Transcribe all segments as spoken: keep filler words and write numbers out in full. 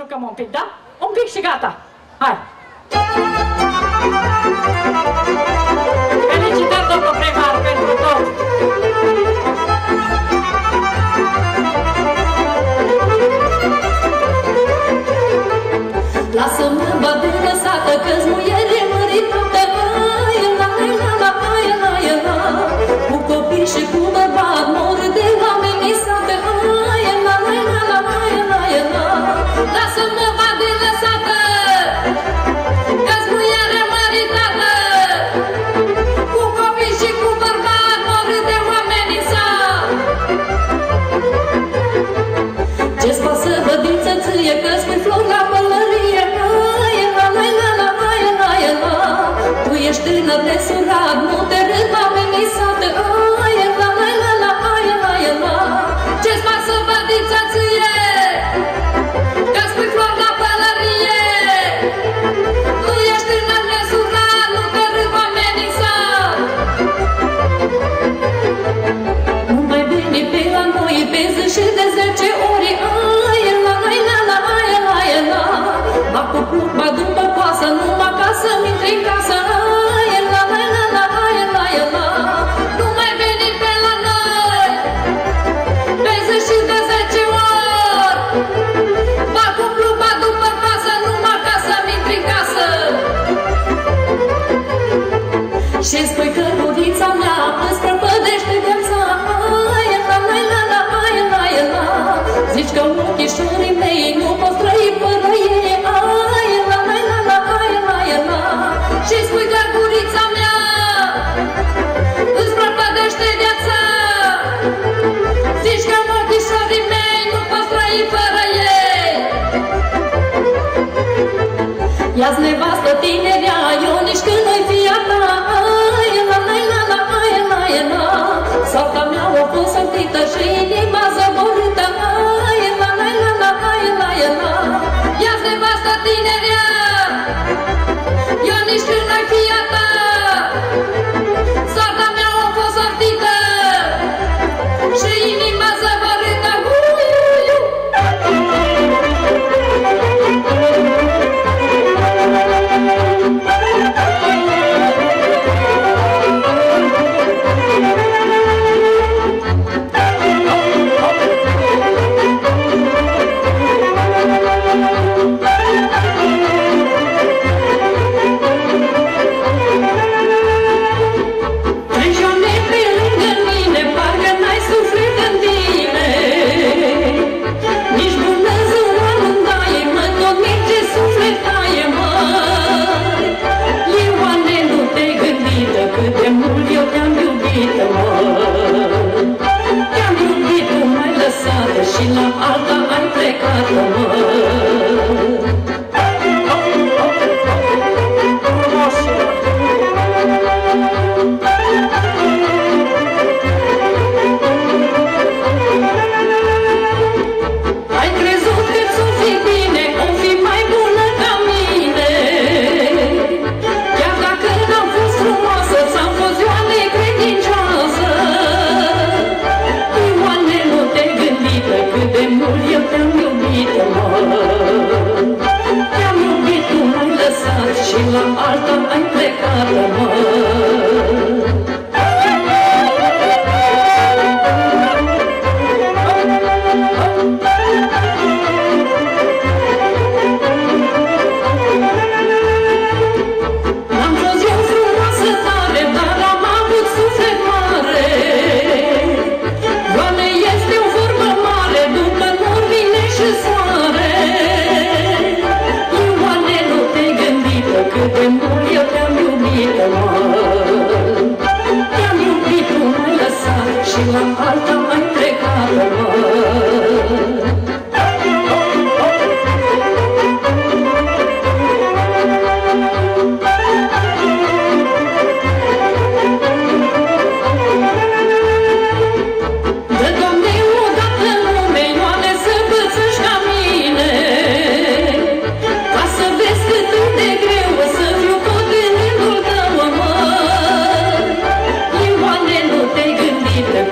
jucăm un pic, da? Un pic și gata. Hai! Felicitări, domnul primar, pentru tot! Lasă-mă, băbie lăsată, că-s muiere măritută, măi, la măi, la la măi, la la, cu copii și cu bărbat, mor de oameni nisate, măi, la măi, la la măi, la la, lasă-mă, băbie lăsată, că-s muiere măritată, cu copii și cu bărbat, mor de oameni nisate. Ce-ți pasă, vădiță ție, că-s pui flori la pălărie, ești tânăr nesurat, nu te râd, oamenii sate, aie, la, la, la, la, aie, la, la, ce-ți pasă, bădița ție, că-ți pui flori la pălărie, nu ești tânăr nesurat, nu te râd, oamenii sate. Numai bine pe la noi, pe zi și de zece ori, aie, la, la, la, la, aie, la, la, la, cu plumba după coasă, numai ca să-mi intri în casă, și-ți spui că cărulița mea îți prăpădește viața, aie, la, la, la, la, aie, la, la, zici că ochișorii mei nu pot trăi fără ei, aie, la, la, la, la, aie, la, la, și-ți spui că cărulița mea îți prăpădește viața, zici că ochișorii mei nu pot trăi fără ei. Ia-ți nevastă tinerea, eu nici când nu-i fia ta, soata mea o fost sântită și inima zăborită, aie, la, la, la, la, aie, la, la, ia-ți nevastă tinerea, eu nici când n-ai fia ta, soata mea o fost sântită și inima zăborită, uu, uu, uu. Și la alta ai plecat-o, mă. Ai crezut că-ți-o fi bine, o fi mai bună ca mine, chiar dacă n-am fost frumoasă, ți-am fost ziua necredincioasă. Ioane, nu te-ai gândit cât de mult eu te-am iubit, mă. Te-am iubit, tu m-ai lăsat și la alta ai plecat, mă.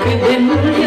Cât de mult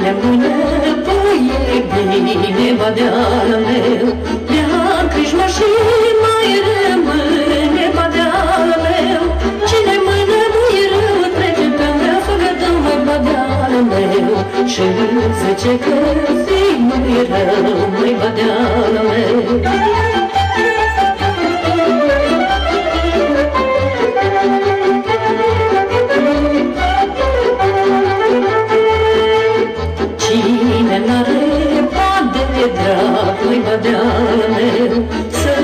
bine, bune, păi e bine, ba de-al meu, de har Crâșma și mai rămâne, ba de-al meu, cine mai rămâi rău trece pe-a mea, făcă dăm mai ba de-al meu, și râță ce căzi mai rău, mai ba de-al meu. Să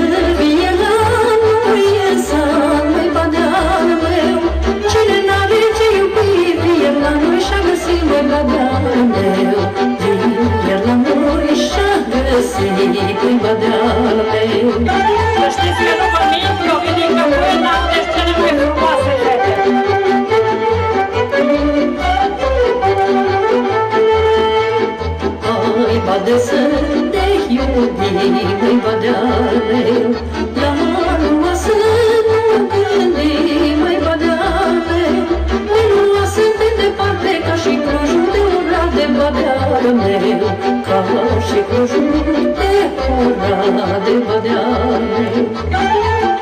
știți că după mine provine că mâna aveți cele mai frumoase fete. Hai, bade să te iubim, hai, bade al meu, la mânua să nu-mi gândim, hai, bade al meu, mânua sunt de departe ca și crujul de un rar de bade al meu, ca și crujul de un rar de bade al meu.